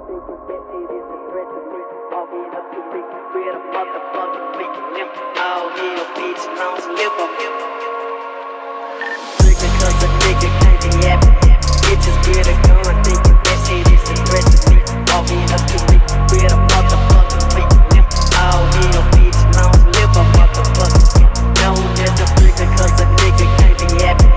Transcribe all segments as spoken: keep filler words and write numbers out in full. thinking that it is a threat to me. Walking up to me with a motherfucker leaking them. All here, bitch, long slip up. Drinking 'cause a nigga can't be happy. Bitches get a gun thinking that shit is a threat to me. Walking up to me with a motherfucker leaking them. All here, bitch, long slip up, motherfucker. Known as a freaker 'cause a nigga can't be happy.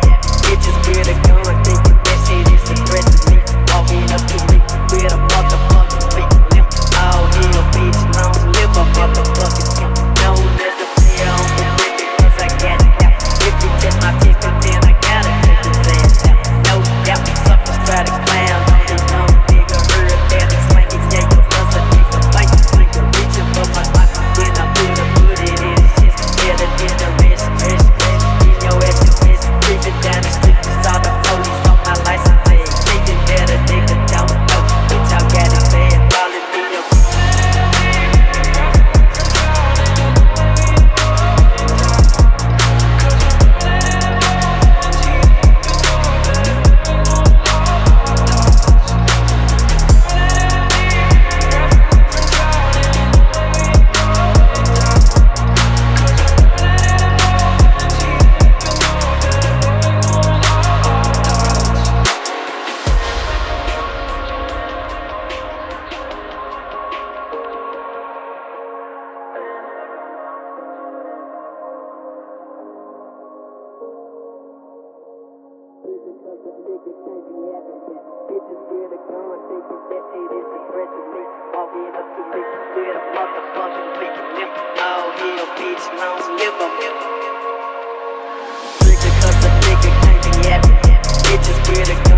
Bitches get a gun thinking that shit is a threat to me. Walking up to me with a motherfucking big limp. All here, bitch, long live a motherfucking limp. No, there's a player on the wicket 'cause I got it out. If you test my pistol, then I gotta take his ass out. No doubt, suckers try to clown on his own nigga. Real bad, it's like it's yanking 'cause a nigga like a nigga reaching for my life. When I put a put it in his chest, better than the rest, rest, rest. Beat your ass to rest, breathing down the street, cause all the police on my license plate. Thinking that a nigga don't know, bitch, I got it bad. Bitches get a